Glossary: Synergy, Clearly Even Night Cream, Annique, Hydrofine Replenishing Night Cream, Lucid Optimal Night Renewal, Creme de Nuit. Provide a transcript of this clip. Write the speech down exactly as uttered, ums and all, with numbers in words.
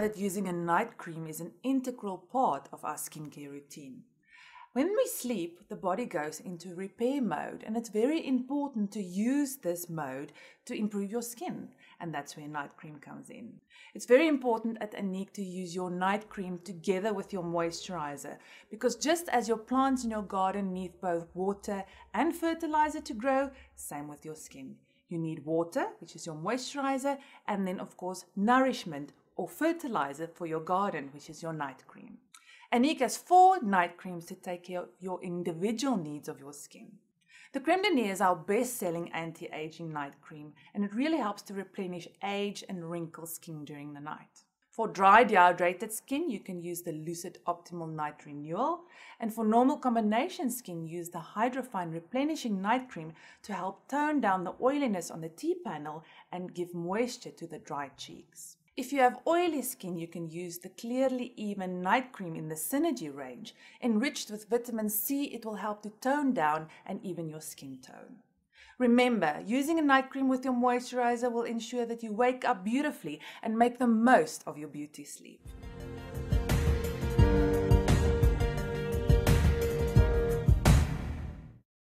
know that using a night cream is an integral part of our skincare routine. When we sleep, the body goes into repair mode, and it's very important to use this mode to improve your skin, and that's where night cream comes in. It's very important at Annique to use your night cream together with your moisturizer, because just as your plants in your garden need both water and fertilizer to grow, same with your skin. You need water, which is your moisturizer, and then of course nourishment or fertilizer for your garden, which is your night cream. Annique has four night creams to take care of your individual needs of your skin. The Creme de Nuit is our best-selling anti-aging night cream, and it really helps to replenish age and wrinkled skin during the night. For dry, dehydrated skin, you can use the Lucid Optimal Night Renewal, and for normal combination skin, use the Hydrofine Replenishing Night Cream to help tone down the oiliness on the T-panel and give moisture to the dry cheeks. If you have oily skin, you can use the Clearly Even Night Cream in the Synergy range. Enriched with vitamin C, it will help to tone down and even your skin tone. Remember, using a night cream with your moisturizer will ensure that you wake up beautifully and make the most of your beauty sleep.